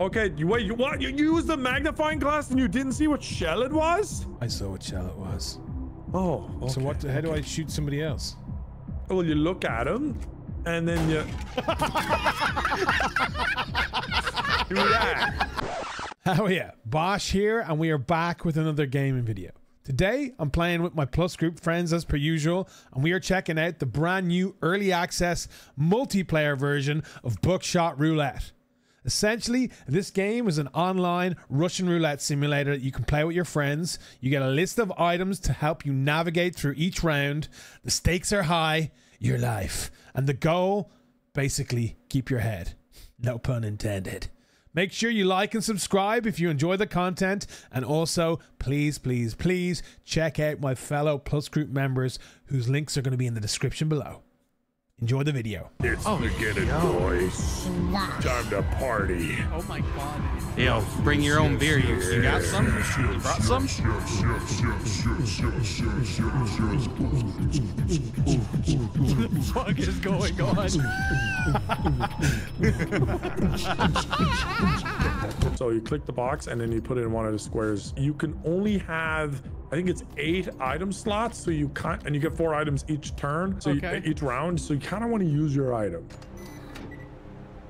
Okay, wait, you what? You used the magnifying glass and you didn't see what shell it was? I saw what shell it was. Oh, okay. So what, how do I shoot somebody else? Well, you look at him, and then you... do that. Oh yeah, Bosch here, and we are back with another gaming video. Today, I'm playing with my Plus Group friends as per usual, and we are checking out the brand new early access multiplayer version of Buckshot Roulette. Essentially, this game is an online Russian roulette simulator that you can play with your friends. You get a list of items to help you navigate through each round. The stakes are high, your life. And the goal, basically, keep your head. No pun intended. Make sure you like and subscribe if you enjoy the content. And also, please, please, please check out my fellow Plus Group members whose links are going to be in the description below. Enjoy the video. It's the get it, boys. Time to party. Oh my god. Yo, bring your own beer. You got some? You brought some? What the fuck is going on? So you click the box and then you put it in one of the squares. You can only have, I think it's 8 item slots, so you can't, and you get 4 items each turn, so okay. Each round, so you kind of want to use your item.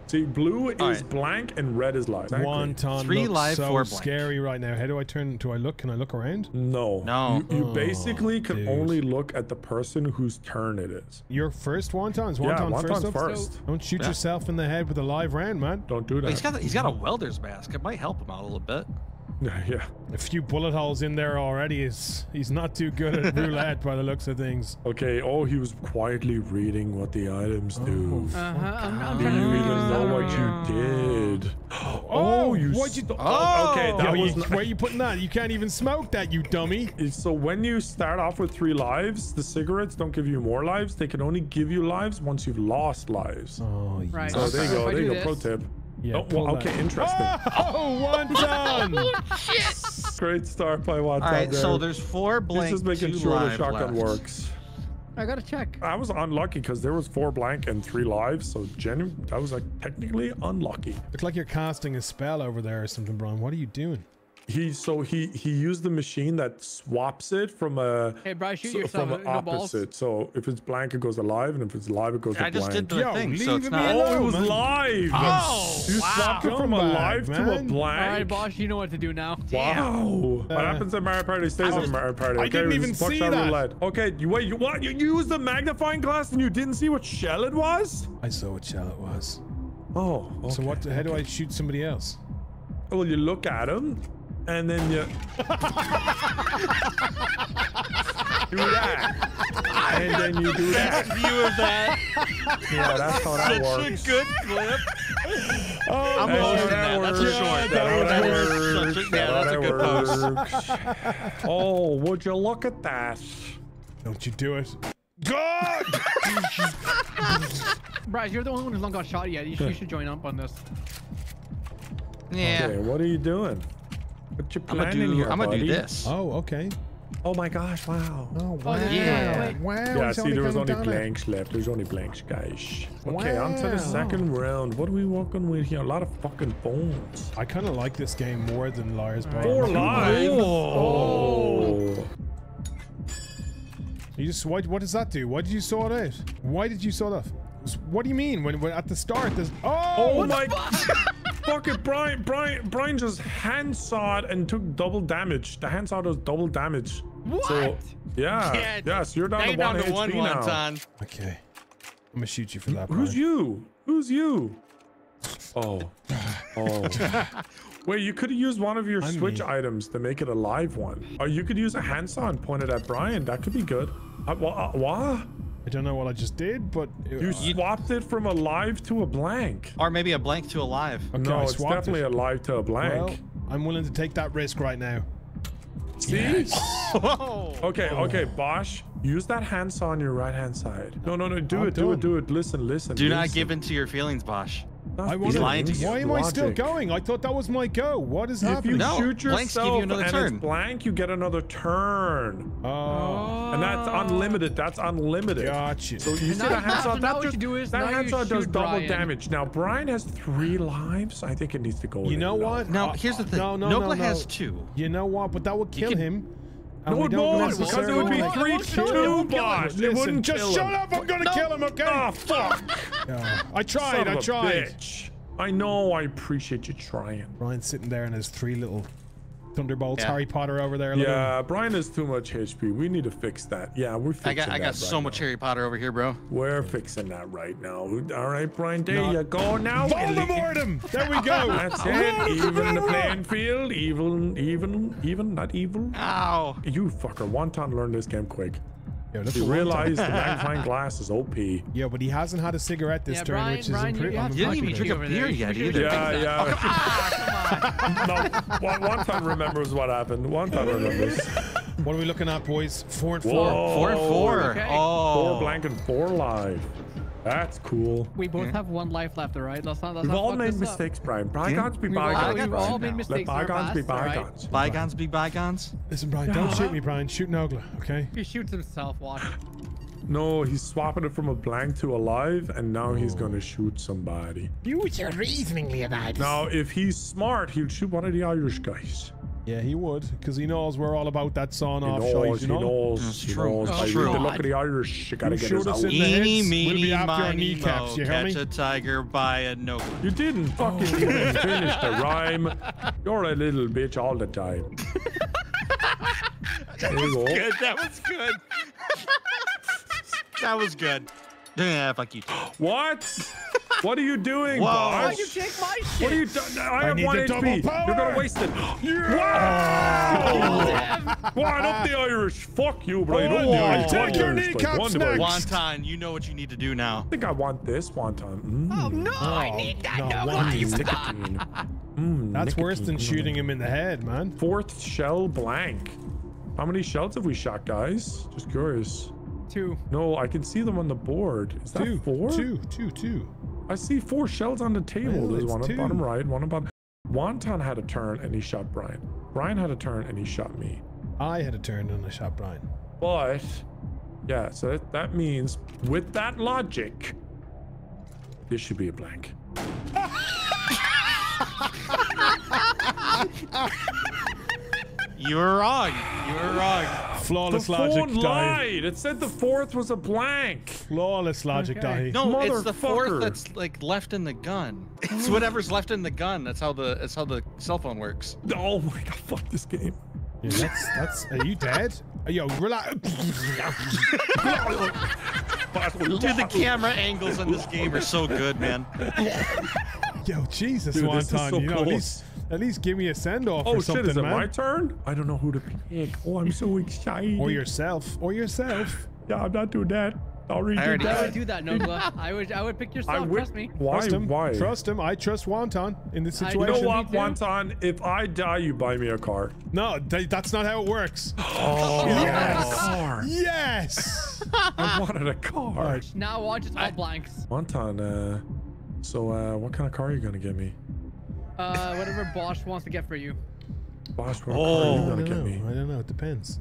See, blue is right. Blank and red is live. Exactly. Wonton 3 live, so 4 blank. Scary right now. How do I turn? Do I look? Can I look around? No. No. You basically can only look at the person whose turn it is. Your first wonton is wonton, yeah, first. So don't shoot yourself in the head with a live round, man. Don't do that. He's got a welder's mask. It might help him out a little bit. Yeah, a few bullet holes in there already. He's not too good at roulette by the looks of things. Okay, oh, he was quietly reading what the items do. You even know what you did. Oh, you what you do? Oh, okay, that was where you putting that? You can't even smoke that, you dummy. So when you start off with 3 lives, the cigarettes don't give you more lives. They can only give you lives once you've lost lives. Oh, right. So there you go. There you go. Pro tip. Yeah, oh, well, okay, interesting. Oh, wonton! Shit! Great start by wonton. All right, there. So there's 4 blank. He's just making sure the shotgun works. I gotta check. I was unlucky because there was 4 blank and 3 lives, so I was like technically unlucky. Looks like you're casting a spell over there or something, Brian. What are you doing? He used the machine that swaps it from a from an opposite. So if it's blank, it goes alive, and if it's live, it goes to blank. I just did the thing, so it's not. Oh, it was live. Oh, you swapped it from a live to a blank. All right, Bosch, you know what to do now. Wow. What happens at Mario Party stays at Mario Party. Okay, I didn't even see that. Roulette. Okay, wait, you what? You used the magnifying glass and you didn't see what shell it was? I saw what shell it was. Oh. Okay, so what? How do I shoot somebody else? Well, you look at him. And then you do that. And then you do that. Best view of that. Yeah, that's how that works. Such a good clip. Oh, I'm hosting that. That's a short. That's a good post. Oh, would you look at that? Don't you do it. God! Brad, you're the only one who's not got shot yet. You should join up on this. Yeah. Okay, what are you doing? What you planning here, I'm gonna do this. Oh, okay. Oh my gosh! Wow. Oh wow. Yeah. Wow. Yeah. See, there was only blanks left. There's only blanks, guys. Okay, wow. On to the second round. What are we working with here? A lot of fucking phones. I kind of like this game more than Liar's Poker. 4 lives. Oh. You just what does that do? Why did you sort out? Why did you sort off? What do you mean? When at the start there's oh my. Fucking Brian just hand sawed and took double damage. The hand saw does double damage. What? So, yeah. Yes, you're down to 1 HP now. Okay. I'm gonna shoot you for that, Brian. Who's you? Who's you? Oh. Oh. Wait, you could have used one of your switch items to make it a live one. Or you could use a handsaw and point it at Brian. That could be good. What? I don't know what I just did, but... You swapped it from a live to a blank. Or maybe a blank to a live. Okay, no, it's definitely a live to a blank. Well, I'm willing to take that risk right now. See? Yes. Okay, Bosch, use that handsaw on your right-hand side. No, do it. Listen, listen. Do not give in to your feelings, Bosch. He's lying to you. Why am I still going? I thought that was my go. What is happening? If you shoot yourself and it's blank, you get another turn. Oh. And that's unlimited. That's unlimited. Gotcha. So you see that handsaw? That handsaw does double damage. Now, Brian has 3 lives. I think it needs to go. You know what? Now, here's the thing. Nogla has 2. You know what? But that will kill him. No, no, because it would be 3-2, Bosch. It wouldn't just shut up. I'm gonna kill him, okay? Oh, fuck. I tried. I tried. Bitch. I know. I appreciate you trying. Brian's sitting there and has 3 little thunderbolts. Yeah. Harry Potter over there. Yeah, Brian has too much HP. We need to fix that. Yeah, we're fixing that. I got so much Harry Potter over here, bro. We're fixing that right now. All right, Brian. There you go. Now Voldemort him. There we go. That's it. Even the playing field. Even not evil. Ow. You fucker. Wonton learned this game quick. Yeah, you realize the magnifying glass is OP. Yeah, but he hasn't had a cigarette this turn, Brian, which is pretty. You didn't even drink a beer yet either. Yeah. Oh, come on. No, Wonton remembers what happened. Wonton remembers. What are we looking at, boys? 4 and 4. Whoa. 4 and 4. Okay. Oh. 4 blank and 4 live. That's cool. We both have 1 life left, right? Let's not We've all made mistakes, Brian. Bygones be bygones. We've all made mistakes. Let bygones be bygones. Bygones be bygones. Listen, Brian, don't shoot me, Brian. Shoot Nogla, okay? He shoots himself, watch. No, he's swapping it from a blank to a live, and now he's going to shoot somebody. Use your reasoning about it. Now, if he's smart, he'll shoot one of the Irish guys. Yeah, he would, because he knows we're all about that sawn-off shite, you know? He knows, it's true. It's true. The look of the Irish, you gotta get us out. Eeny, meeny, we'll be after our kneecaps, you hear me? Catch a tiger by a note. You didn't fucking even finish the rhyme. You're a little bitch all the time. That was good, that was good. That was good. Yeah, fuck you. What? What are you doing, Bosch? Why'd you take my shit? What are you doing? I have 1 HP. You're gonna waste it. Yeah. Wow! Why not the Irish? Fuck you, bro. I'll take your kneecaps next. Wonton, you know what you need to do now. I think I want this, Wonton. Oh, no, I need that. No, that's worse than shooting him in the head, man. 4th shell blank. How many shells have we shot, guys? Just curious. 2. No, I can see them on the board. Is that 4? 2. I see 4 shells on the table. Well, there's one on bottom right, one on bottom. Wonton had a turn and he shot Brian. Brian had a turn and he shot me. I had a turn and I shot Brian. But, yeah, so that means, with that logic, this should be a blank. You were wrong. You were wrong. Flawless logic, lied. It said the 4th was a blank. Flawless logic, Dahi. No, it's the 4th that's like left in the gun. It's whatever's left in the gun. That's how the cell phone works. Oh my god! Fuck this game. Yeah, that's. Are you dead? Yo, relax. Dude, the camera angles in this game are so good, man. Yo, Jesus, dude, Wonton, so you know these. At least give me a send-off or something, man. Oh, shit, is it my turn? I don't know who to pick. Oh, I'm so excited. Or yourself. Or yourself. Yeah, I'm not doing that. I would do that, Nogla. I would pick yourself, trust me. Why? Trust him. Why? Trust him. I trust Wonton in this situation. You know what, Wonton? If I die, you buy me a car. No, that's not how it works. Oh, yes. Car. Yes. I wanted a car. Right. Now watch, it's all blanks. Wonton, what kind of car are you going to get me? Whatever Bosch wants to get for you. Bosch, what car are you going to get me? I don't know. It depends.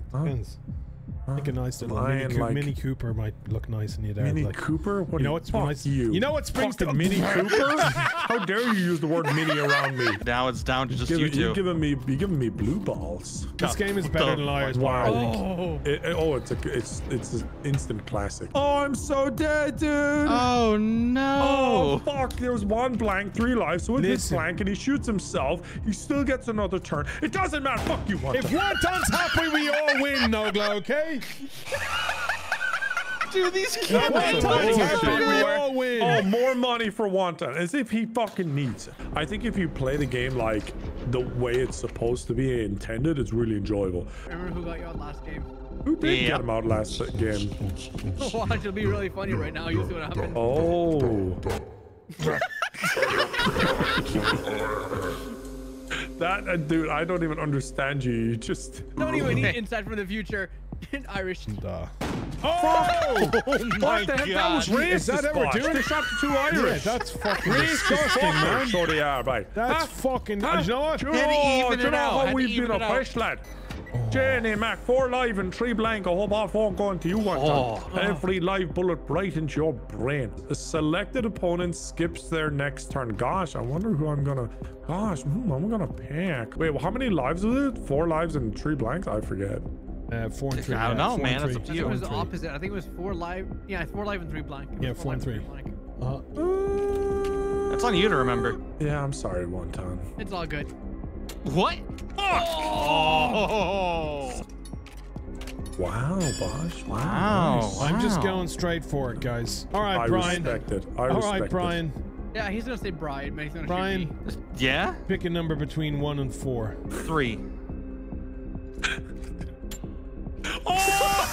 I think a nice little Mini Cooper might look nice in your dad. Mini Cooper? What you know what springs to Mini Cooper? How dare you use the word mini around me? Now it's down to just you two. You're giving me blue balls. This game is better than Liar's Poker. Wow. It's an instant classic. Oh, I'm so dead, dude. Oh, no. Oh, fuck. There was 1 blank, 3 lives. So it hits blank and he shoots himself. He still gets another turn. It doesn't matter. Fuck you, Wonton. If Wonton's happy, we all win, Nogla, okay? Dude, these cameras more money for Wonton, as if he fucking needs it. I think if you play the game like the way it's supposed to be intended, it's really enjoyable. Remember who got you out last game? Who did get him out last game? Watch, it'll be really funny right now. You see what happened. Oh. Dude, I don't even understand you. You just don't even need insight from the future. in Irish. And, oh! Oh my God. That was racist. Is that ever doing? They shot the two Irish. Yeah, that's fucking disgusting, man. Sure they are, right. That's fucking... You know what? You know how we've been oppressed, lad. Jenny Mac, 4 live and 3 blank. I hope all 4 going to you one time. Every live bullet right into your brain. The selected opponent skips their next turn. Gosh, I wonder who I'm gonna... Gosh, I'm gonna pick. Wait, well, how many lives was it? 4 lives and 3 blanks? I forget. 4 and 3. I don't know, man. That's up to you. It was the opposite. I think it was 4 live. Yeah, 4 live and 3 blank. Yeah, 4 and 3. That's on you to remember. Yeah, I'm sorry, Wonton. It's all good. What? Fuck! Oh. Wow, Bosch. Wow. Nice. I'm just going straight for it, guys. All right, Brian. I respect it. All right, Brian. Yeah, he's gonna say Brian, but he's gonna shoot me. Yeah? Pick a number between 1 and 4. 3. Oh!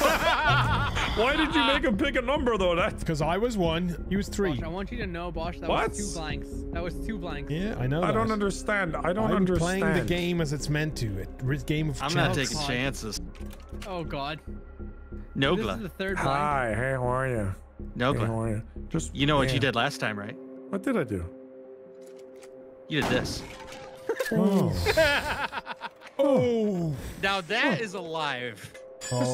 Why did you make him pick a number though? That's because I was 1, he was 3. Bosch, I want you to know, Bosch, that was 2 blanks. That was 2 blanks. Yeah, I know. I don't understand. I'm playing the game as it's meant to. It's game of chance. I'm not taking chances. Oh God. NOGLA. This is the 3rd blank. Hi, hey, how are you? NOGLA. Hey, how are you? Just you know what you did last time, right? What did I do? You did this. Oh. Oh. Now that is alive. Let's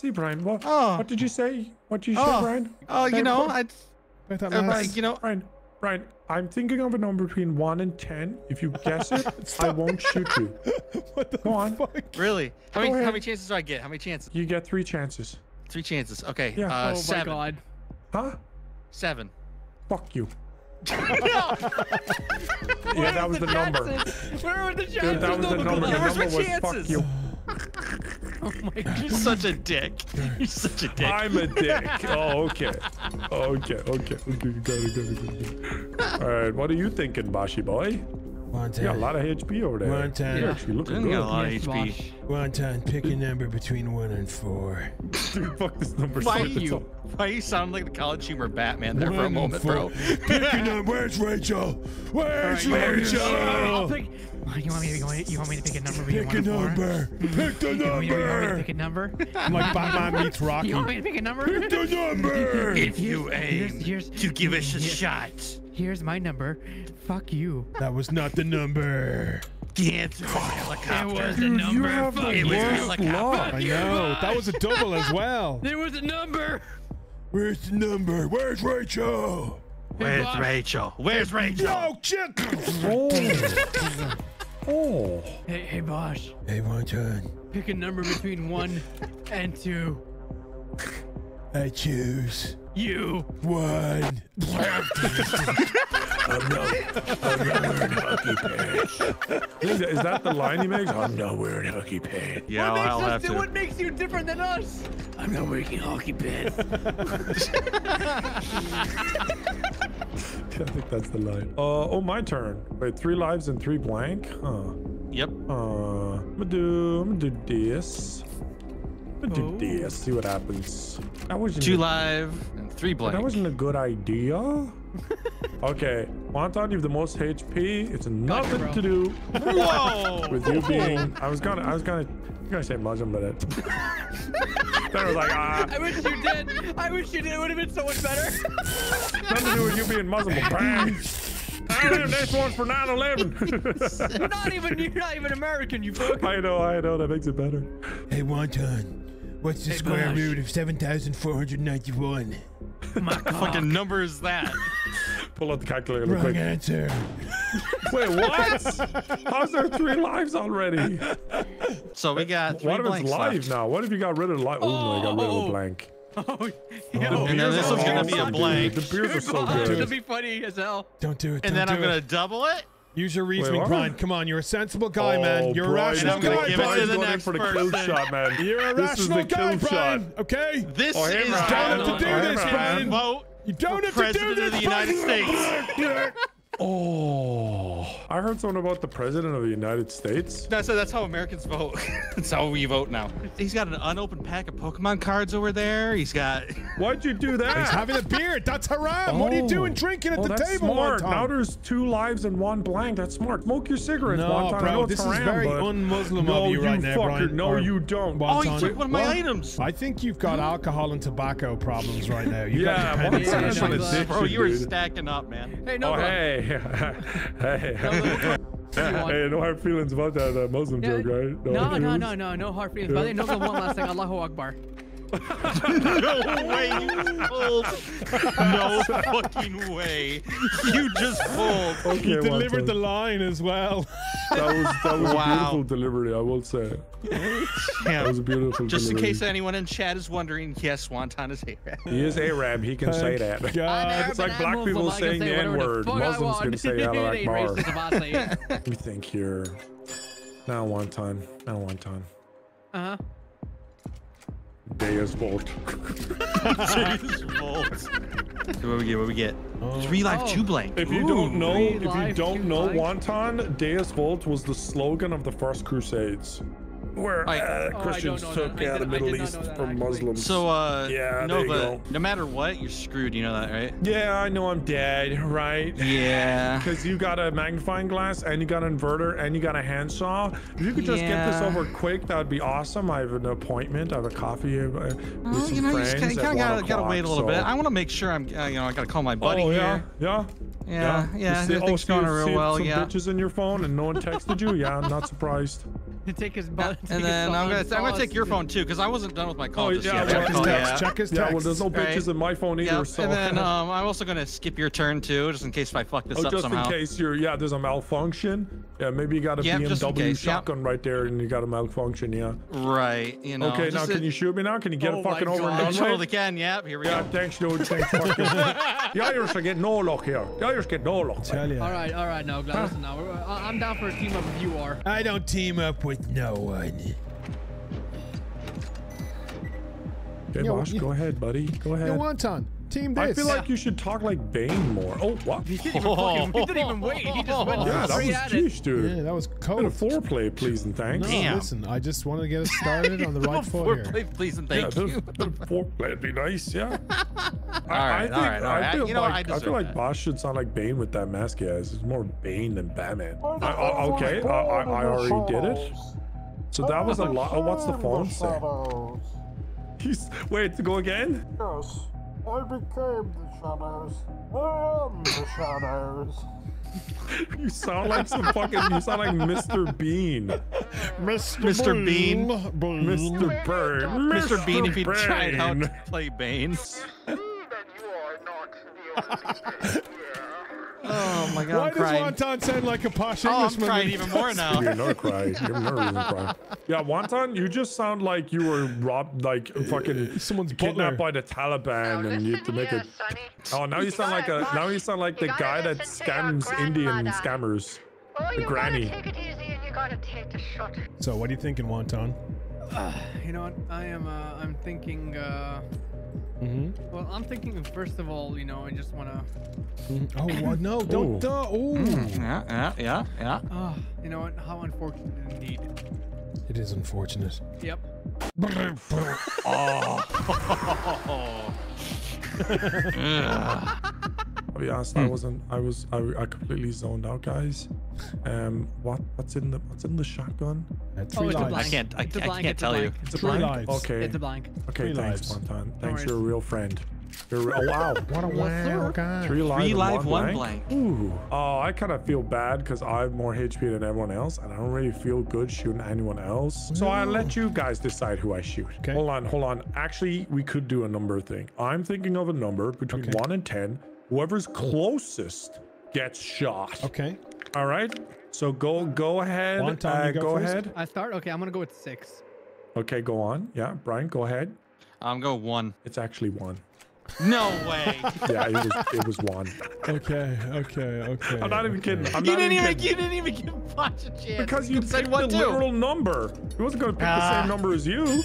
see, Brian. What did you say? What did you say, Brian? Oh, you know, Brian, I'm thinking of a number between 1 and 10. If you guess it, I won't shoot you. What the fuck? Really? How many chances do I get? How many chances? You get 3 chances. 3 chances. Okay. Yeah. Oh 7. My God. Huh? 7. Fuck you. No. Yeah, that was the number. Where were the chances? Dude, that was the number. The number was fuck you. Oh my God. You're such a dick. You're such a dick. I'm a dick. Oh, okay. Okay, got it. All right, what are you thinking, Boschy boy? Wonton. You got a lot of HP over there. Wonton. You're actually looking good. Got a lot of HP. Wonton, pick a number between 1 and 4. Dude, fuck this number. Why you sound like the college humor Batman there for a moment, bro? Pick a number. Where's Rachel? Where's Rachel? You want me to pick a number? Pick a number. I'm like Batman meets Rocky. You want me to pick a number? Pick the number. If you aim to give us a shot. Here's my number. Fuck you. That was not the number. Cancer. It was a number. It was helicopter. I know. That was a double as well. There was a number. Where's the number? Where's Rachel? Where's Rachel? No, chick. Oh. Hey, Bosch. Hey, Wonton. Pick a number between 1 and 2. I choose. You. 1. I'm not wearing hockey pants. Is that the line he makes? I'm not wearing hockey pants. Yeah, what makes you different than us? I'm not wearing hockey pants. I think that's the line. Oh, my turn. Wait, 3 lives and 3 blank? Huh. Yep. I'm gonna do this. Do this, see what happens. That wasn't 2 live and 3 blank. That wasn't a good idea. Okay, Wonton, you have the most HP. It's nothing to do with you being. I was gonna say Muslim, but it. Then I was like, I wish you did. It would have been so much better. Nothing to do with you being Muslim. This one's for 9/11. You're not even American, you fuck. I know. That makes it better. Hey, Wonton. What's the square root of 7,491? What fucking number is that? Pull out the calculator real quick. Wrong answer. Wait, what? How's there 3 lives already? So we got 3 blanks left. Now? What if you got rid of life? Oh, I got rid of a blank. Oh, yeah. And then this one's gonna be a blank. Dude, the beers are so good. It's gonna be funny as hell. Don't do it. And then I'm gonna double it. Use your reasoning, Brian. Come on, you're a sensible guy, man. You're a rational guy. Give it to the next person. You're a rational guy, Brian. Okay. This is down to do this, Brian. Vote. You don't have to do this, Brian. President of the United States. Oh. I heard something about the president of the United States. That's how Americans vote. That's how we vote now. He's got an unopened pack of Pokemon cards over there. He's got... Why'd you do that? He's having a beard. That's haram. Oh. What are you doing drinking at the table, smart. Wonton? Now there's two lives and one blank. That's smart. Smoke your cigarettes, Wonton. No, bro, this haram, is very un-Muslim of you right now, Brian. No, you don't, Wonton. Oh, he took one of my items. I think you've got alcohol and tobacco problems right now. You've got bro, you were stacking up, man. Hey, no, hey. Hey, no hard feelings about that Muslim joke, right? No hard feelings about it. No, one last thing. Allahu Akbar. No way you pulled. No fucking way. You just pulled. Okay, you delivered the line as well. That was a beautiful delivery, I will say. Yeah. That was a beautiful just delivery. In case anyone in chat is wondering, yes, Wonton is Arab. He is Arab. He can say that. God. It's like black people saying the N-word. Muslims can say Allah Akbar. We think here. Now Wonton. Now Wonton. Uh-huh. Deus Vult. Deus Vult. What we get? Oh. 3 life, 2 blank. If you don't know, Wonton, Deus Vult was the slogan of the first Crusades, where Christians took the Middle East from Muslims. So, Nova, no matter what, you're screwed. You know that, right? Yeah, I know I'm dead, right? Yeah. Because you got a magnifying glass, and you got an inverter, and you got a handsaw. If you could just get this over quick, that would be awesome. I have an appointment. I have a coffee with some friends. You gotta wait a little bit. I want to make sure I'm, I gotta call my buddy here. Yeah. Everything's going real well. Yeah. Some bitches in your phone, and no one texted you. Yeah, I'm not surprised. To take his butt. And then I'm gonna take your phone too, because I wasn't done with my call just yet. Check his text. Well, there's no bitches in my phone either. So. And then I'm also gonna skip your turn too, just in case I fuck this up somehow. Just in case there's a malfunction. Yeah, maybe you got a BMW shotgun right there, and you got a malfunction. Yeah. Right. You know. Okay, now can you shoot me now? Can you get a fucking over and done with? I totally can. Yeah. Here we go. Yeah. Thanks, dude. Thanks. The Irish are getting no luck here. The Irish get no luck. All right. No, listen now. I'm down for a team up if you are. I don't team up with no one. Hey, Bosch, go ahead, buddy. Go ahead. Yo, Wonton, team this. I feel like you should talk like Bane more. Oh, what? He didn't even, he didn't even wait. He just went straight at it. Dude. Yeah, that was cold. A foreplay, please and thanks. No, listen, I just wanted to get us started on the right foot here. Foreplay, please and thank you. The foreplay would be nice, yeah. I feel like Bosch should sound like Bane with that mask he has. It's more Bane than Batman. Okay, I already did it. So that was a lot. Oh, what's the phone say? Wait, to go again? Yes, I became the shadows. I am the shadows. You sound like some fucking. You sound like Mr. Bean. Mr. Bean. Mr. Burn. Mr. Bean. If you tried out to play Bane. Oh my God! Why does Wonton sound like a posh Englishman? Oh, I'm crying even more now. You're not crying. You're not even crying. Yeah, Wonton, you just sound like you were robbed, like fucking someone's kidnapped by the Taliban, and you have to make it. Oh, now you sound like a. Now you sound like the guy that scams Indian scammers. The granny. So, what are you thinking, Wonton? You know what? I am. I'm thinking. Well, I'm thinking first of all, I just want to. Oh what? No, don't. You know what? How unfortunate indeed. It is unfortunate. Yep. I'll be honest. I wasn't. I completely zoned out, guys. What's in the shotgun? 3 lives. I can't tell you. It's a blank. Okay. It's a blank. Okay. Thanks, Wonton. Thanks, you're a real friend. Oh wow. What a wow. God. 3 live, 1 blank. Ooh. Oh, I kind of feel bad because I have more HP than everyone else, and I don't really feel good shooting anyone else. So I let you guys decide who I shoot. Okay. Hold on. Actually, we could do a number thing. I'm thinking of a number between 1 and 10. Whoever's closest gets shot. Okay. All right. So go ahead. Wonton, go ahead. I start. Okay, I'm gonna go with 6. Okay, go on. Yeah, Brian, go ahead. I'm going 1. It's actually 1. No way. Yeah, it was Juan. Okay. I'm not even kidding. You didn't even give Potch a chance. Because you picked the literal number. He wasn't going to pick the same number as you.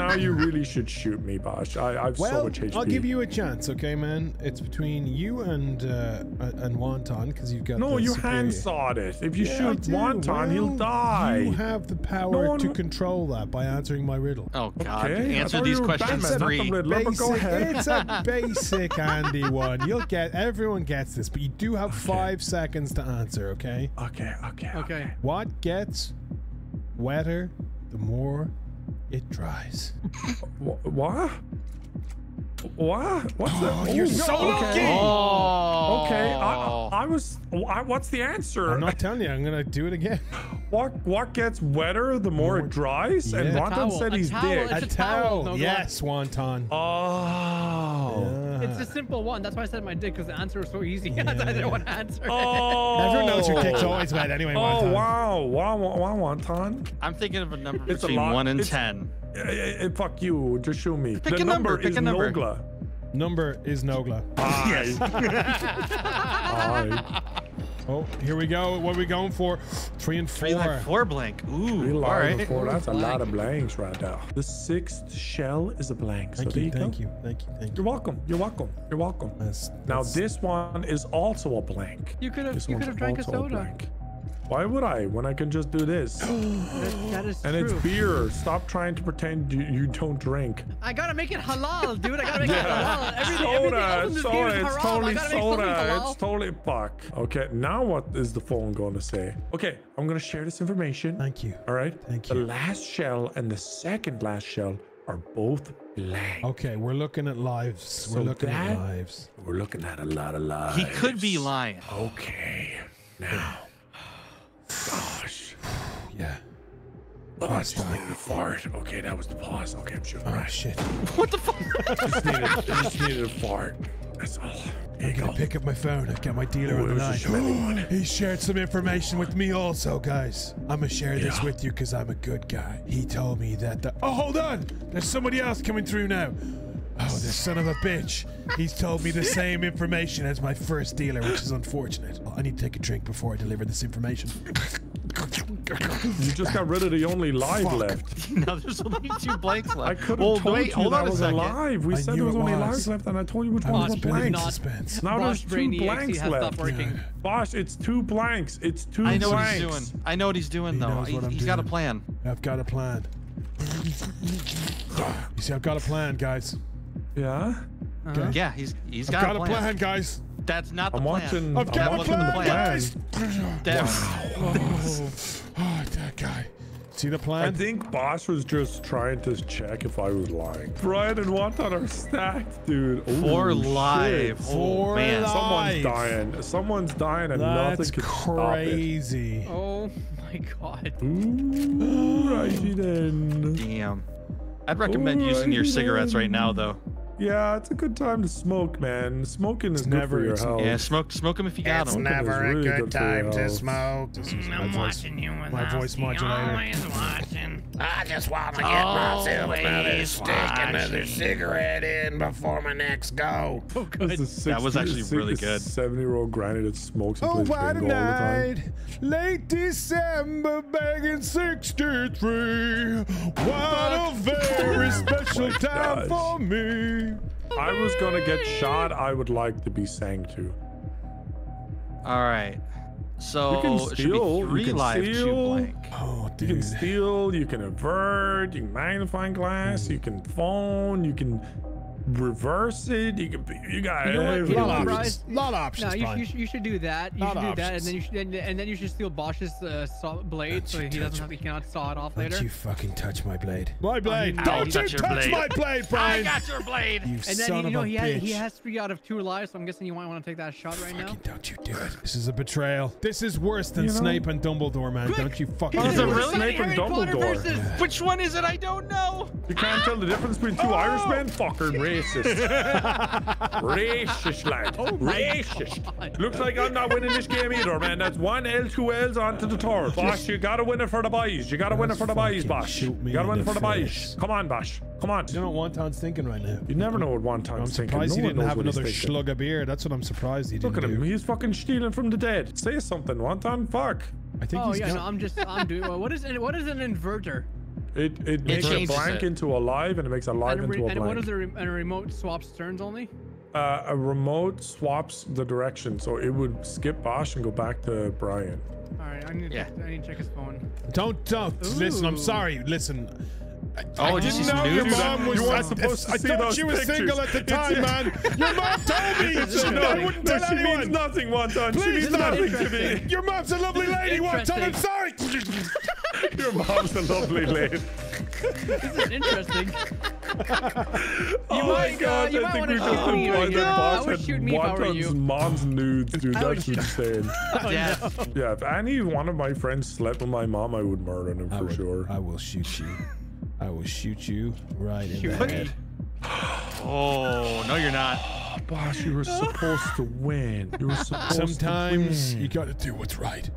Now you really should shoot me, Bosch. I've so much HP. I'll give you a chance, okay, man? It's between you and Wonton, because you've got. No, you handsawed it. If you shoot Wonton, he'll die. You have the power to control that by answering my riddle. Oh God! Okay. Answer these questions three. Go ahead. It's a basic Andy one. You'll get. Everyone gets this, but you do have 5 seconds to answer. Okay. Okay. What gets wetter the more it dries? What? What? What's that? You're so lucky. Oh. Okay. What's the answer? I'm not telling you. I'm gonna do it again. What gets wetter the more it dries? Yeah. And Wonton said he's dick. A towel. No, yes, Wonton. Oh. Yeah. It's a simple one. That's why I said my dick, because the answer was so easy. Yeah. I didn't want to answer it. Everyone knows your dick's always wet anyway. Wonton. Wow, Wonton. I'm thinking of a number between 1 and 10. Fuck you, just show me. Pick a number, pick a number. NOGLA. Number is NOGLA. Yes. Oh, here we go. What are we going for? 3 and 4. 3 like 4 blank. Ooh, 3 like 4. That's a lot of blanks right now. The 6th shell is a blank. Thank you. You're welcome. You're welcome. Now this one is also a blank. You could have drank a soda. Why would I when I can just do this? That is true. And it's beer. Stop trying to pretend you don't drink. I gotta make it halal, dude. I gotta make it halal. Everything else in this game is haram. It's totally soda. It's totally fuck. Okay, now what is the phone gonna say? Okay, I'm gonna share this information. Thank you. All right? Thank you. The last shell and the second last shell are both blank. Okay, we're looking at lives. So we're looking at a lot of lives. He could be lying. Okay, now. Gosh. Yeah. Pause. Fart. Okay, that was the pause. Okay, I'm sure. Oh, shit. What the fuck? I just needed a fart. That's all. I'm gonna pick up my phone. I've got my dealer on the line. He shared some information with me also, guys. I'm gonna share this with you because I'm a good guy. He told me that the... Oh, hold on! There's somebody else coming through now. Oh, this son of a bitch. He's told me the same information as my first dealer, which is unfortunate. I need to take a drink before I deliver this information. You just got rid of the only live left. Now there's only 2 blanks left. I could have told you that was alive. We said there was only lives left, and I told you which one was blank. Now there's 2 blanks left. Bosch, it's 2 blanks. It's 2 blanks. I know what he's doing, though. He's got a plan. I've got a plan. You see, I've got a plan, guys. Yeah. Okay. Yeah, he's got a plan, guys. That's not the plan. I've got a plan, guys. Oh, that guy. See the plan? I think Bosch was just trying to check if I was lying. Brian and Wonton are stacked, dude. Ooh, 4 live. Shit. 4 man. Someone's dying. Someone's dying, and nothing can stop it. That's crazy. Oh my god. Ooh, righty then. Damn. I'd recommend using your cigarettes right now, though. Yeah, it's a good time to smoke, man. Smoking is never good for your health. Yeah, smoke them if you got them. It's never a good time to smoke. I'm watching you with my voice modulator. Always watching. I just want to get myself another stick, another cigarette in before my next go. Oh, that was actually really good. 7-year-old granny that smokes and plays bingo all the time. Late December, back in 63. What a very special time for me. I was gonna get shot. I would like to be sang to. All right, so you can steal, 3 live, 2 blank. Oh, dude. You can steal, you can avert, you can magnifying glass, you can phone, you can reverse it, you got a lot of options. No, you should do that. You should do that, and then you should steal Bosch's saw blade so he cannot saw it off later. Don't you fucking touch my blade. My blade. Don't you touch my blade, Brian. I got your blade. You son of a bitch. He has 3 out of 2 lives, so I'm guessing you might want to take that shot right now. Don't you do it. This is a betrayal. This is worse than Snape and Dumbledore, man. Don't you fucking do it. Is it really Snape and Dumbledore? Which one is it? I don't know. You can't tell the difference between 2 Irishmen? Fucker, racist. Racist, lad. Oh, racist. God. Looks like I'm not winning this game either, man. That's one L, two L's onto the third. Bosh, you got to win it for the boys. You got to win it for the boys, Bosh. You got to win it for the boys. Come on, Bosh. Come on. You know what Wonton's thinking right now? You never know what Wonton's thinking. I'm surprised he didn't have another slug of beer. That's what I'm surprised he didn't. Look at him. He's fucking stealing from the dead. Say something, Wonton. Fuck. I think he's yeah, no, I'm doing well. What is an inverter? It makes a blank into a live, and it makes a live into a blank. And what is a remote swaps turns only? A remote swaps the direction, so it would skip Bosh and go back to Brian. All right, I need to check his phone. Don't listen. I'm sorry. Listen. I didn't know your mom was. I thought she was single at the time, man. Your mom told me. I wouldn't tell anyone. She means nothing, Wonton. She means nothing to me. Your mom's a lovely lady, Wonton. I'm sorry. Your mom's a lovely lady. This is interesting. Oh my god, I think we just employed the boss and Wonton's mom's nudes, dude. That's insane. Yeah, if any one of my friends slept with my mom, I would murder him for sure. I will shoot you. I will shoot you right in the head. Oh, no, you're not. Bosh, you were supposed to win. You were supposed to win. You gotta do what's right.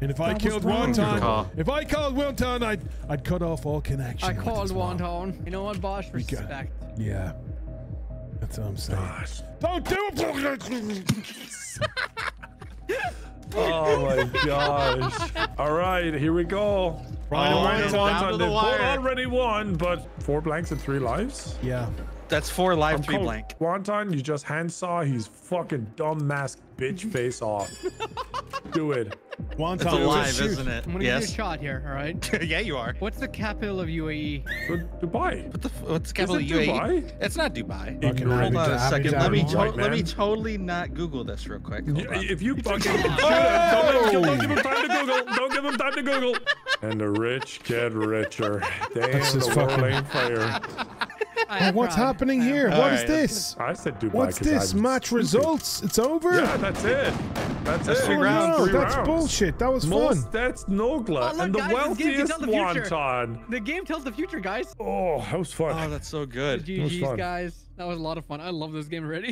And if I killed Wonton, I'd cut off all connection. I called Wonton. You know what, Bosh? Respect. Yeah. That's what I'm saying. Bosh. Don't do it! Oh my gosh. All right, here we go. Brian Wonton, they already won, but 4 blanks and 3 lives? Yeah. That's 4 live, 3 blank. Wonton, you just handsaw his fucking dumb mask bitch face off. Do it. Wonton, it's alive, isn't it? I'm gonna give you a shot here, all right? Yeah, you are. What's the capital of UAE? Dubai. What's the capital of UAE? Dubai? It's not Dubai. Hold on a second. Let me totally not Google this real quick. If you fucking don't give him time to Google. Don't give him time to Google. And the rich get richer. Damn, the world ain't fair. Well, what's happening here? What is this? I said Dubai. What's this? Match results? It's over? Yeah, that's it. That's it. 3 rounds. That's bullshit. That was fun. That's NOGLA. And the wealthiest Wonton. The game tells the future, guys. Oh, that was fun. Oh, that's so good. GG's, guys. That was a lot of fun. I love this game already.